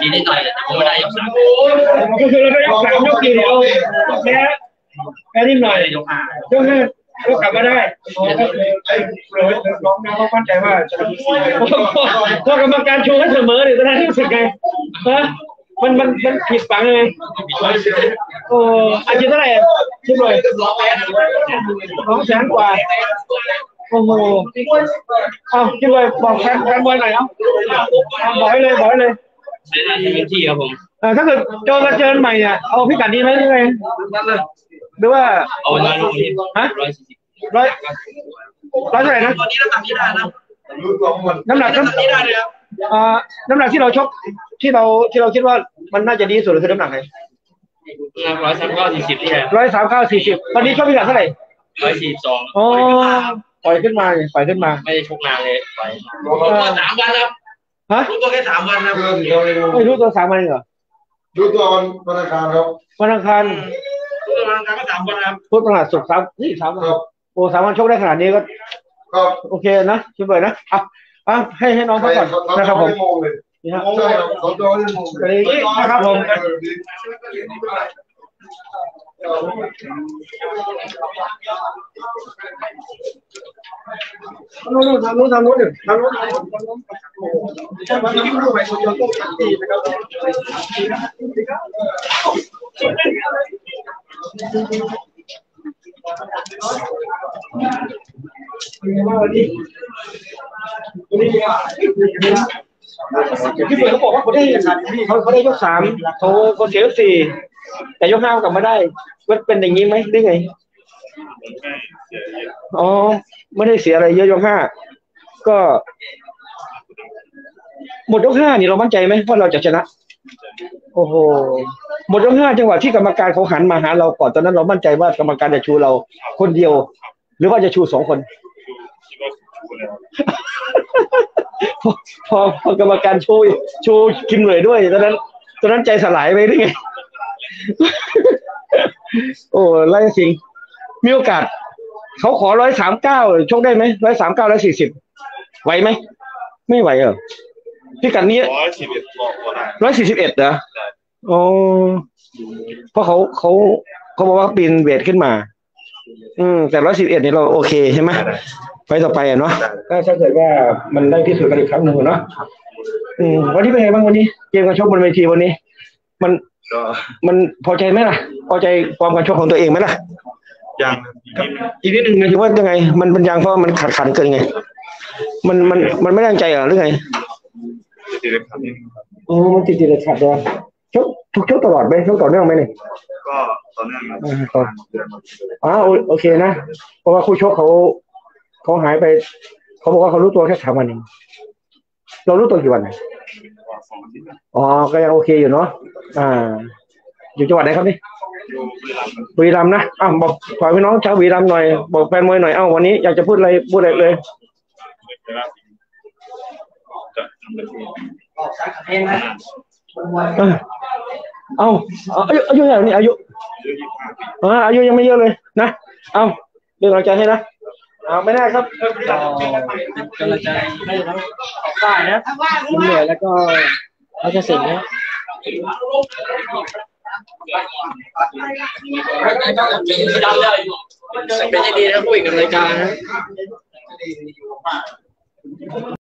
ดีนิดหน่อยแต่ผมไม่ได้ยกสามก็คือเราได้ยกสามยกกี่เดียวแค่นิดหน่อยยกห้ายกกลับมาได้น้องเขามั่นใจว่าพอกรรมการชูให้เสมอเนี่ยตอนนั้นรู้สึกไงฮะมันผิดฝังไงโอ้อาชีพอะไรชิบเลย200,000 กว่าโอ้โหอ้าวชิบเลยบอกแฟนบอลหน่อยครับบอกให้เลยเป็นที่ครับผมถ้าเกิดเจอใหม่เนี่ยเอาพิกัดนี้ไหมยังไงหรือว่าเอา100ฮะ100เท่าไหร่นะตอนนี้น้ำหนักที่ได้นะน้ำหนักที่ได้เลยครับน้ำหนักที่เราชกที่เราคิดว่ามันน่าจะดีสุดคือน้ำหนักไหน139-40เนี่ย139-40ตอนนี้ชกพิกัดเท่าไหร่142อ๋อปล่อยขึ้นมาไม่ได้ชกนานเลยปล่อยตัว3 วันครับฮะรู้ตัวแค่3 วันครับไม่รู้ตัว3 วันเหรอรู้ตัววันอังคารครับวันอังคารรู้ตัววันอังคารก็3 วันครับพุธพฤหัสศุกร์3 วันโอ้3 วันชกได้ขนาดนี้ก็โอเคนะชิบเลยนะให้น้องเขาก่อนนะครับผมนี่ครับผมทางนู้นหนึ่งทางนู้นไปคนเดียวต้องขันตีนะครับที่เพื่อนเขาบอกว่าเขาได้ยก3เขาเสียยก4แต่ยก5กลับมาได้มันเป็นอย่างนี้ไหมได้ไงอ๋อไม่ได้เสียอะไรเยอะยก5ก็หมดยก5นี่เรามั่นใจไหมว่าเราจะชนะโอ้โหหมดยก5จังหวะที่กรรมการเขาหันมาหาเราก่อนตอนนั้นเรามั่นใจว่ากรรมการจะชูเราคนเดียวหรือว่าจะชู2 คนพอกรรมการชูกิมเหนื่อยด้วยตอนนั้นใจสลายไปได้ไงโอ้ไล่สิงมีโอกาสเขาขอ139ชกได้ไหม139140ไหวไหมไม่ไหวเหรอพิกัดนี้141นะโอ้เพราะเขาบอกว่าปีนเวทขึ้นมาแต่111นี่เราโอเคใช่ไหมไปต่อไปอ่ะเนาะถ้าเกิดว่ามันได้ที่สุดกันอีกครั้งหนึ่งเนาะวันนี้เป็นไงบ้างวันนี้เกมการชกบนเวทีวันนี้มันพอใจไหมล่ะพอใจความการชกของตัวเองไหมล่ะยังอีกนิดหนึ่งคิดว่ายังไงมันเป็นยังเพราะมันขัดขันเกินไงมันไม่ตั้งใจหรือไงโอ้มันติดเลยขัดเลยชกตลอดไหมชกต่อเนื่องไหมเนี่ยก็ต่อเนื่องโอเคนะเพราะว่าคู่ชกเขาหายไปเขาบอกว่าเขารู้ตัวแค่3 วันเองเรารู้ตัวกี่วันอ๋อก็ยังโอเคอยู่เนาะอยู่จังหวัดไหนครับนี่บุรีรัมย์นะบอกฝากพี่น้องชาวบุรีรัมย์หน่อยบอกแฟนมวยหน่อยวันนี้อยากจะพูดอะไรเลยอายุเท่าไหร่นี่อายุยังไม่เยอะเลยนะเป็นกำลังใจให้นะไม่ได้ครับกำลังใจให้ทั้งฝ่ายนะคุณเหนื่อยแล้วก็เขาจะเสร็จนะเป็นดีนะคุยกับรายการนะ